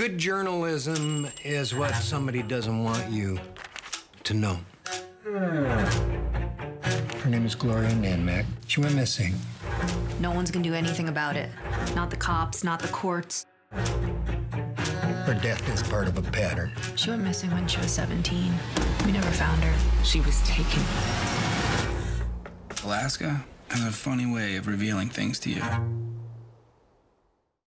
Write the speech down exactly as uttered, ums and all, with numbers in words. Good journalism is what somebody doesn't want you to know. Her name is Gloria Nanmack. She went missing. No one's gonna do anything about it. Not the cops, not the courts. Her death is part of a pattern. She went missing when she was seventeen. We never found her. She was taken. Alaska has a funny way of revealing things to you.